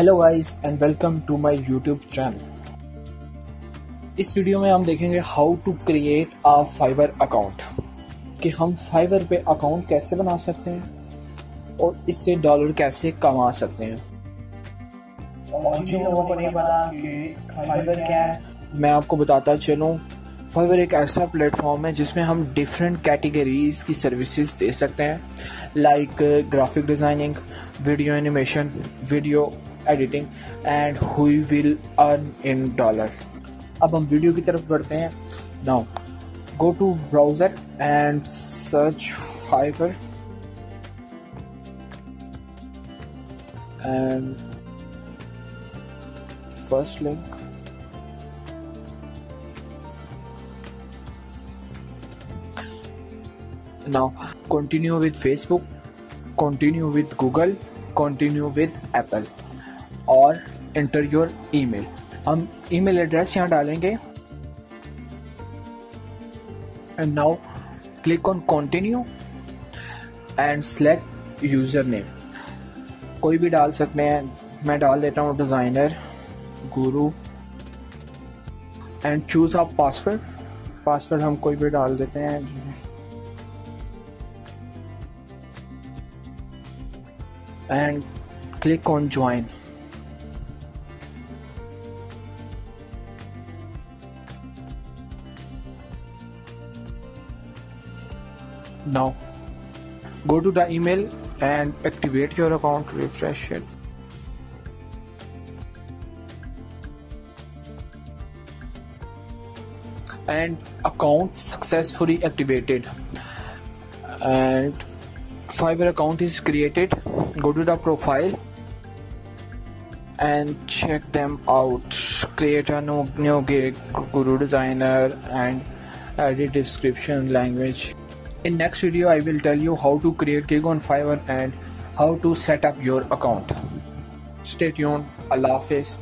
Hello guys and welcome to my YouTube channel. इस video में हम देखेंगे how to create a Fiverr account, कि हम फाइवर पे अकाउंट कैसे बना सकते हैं और इससे डॉलर कैसे कमा सकते हैं। और जिन लोगों को नहीं पता कि फाइवर क्या है, मैं आपको बताता चलूं, फाइवर एक ऐसा प्लेटफॉर्म है जिसमें हम डिफरेंट कैटेगरीज की सर्विसेज दे सकते हैं, like graphic designing, video animation, video editing and we will earn in dollar. अब हम वीडियो की तरफ बढ़ते हैं। Now go to browser and search Fiverr and first link now continue with Facebook, continue with Google, continue with Apple और enter your email। हम email address यहाँ डालेंगे and now click on continue and select username। कोई भी डाल सकते हैं, मैं डाल देता हूँ designer guru and choose a password। password हम कोई भी डाल देते हैं। And click on join। Now go to the email and activate your account, refresh it। And account successfully activated and Fiverr account is created। Go to the profile and check them out। Create a new gig, guru designer and edit description language। In next video I will tell you how to create gig on Fiverr and how to set up your account। Stay tuned, Allah Hafiz।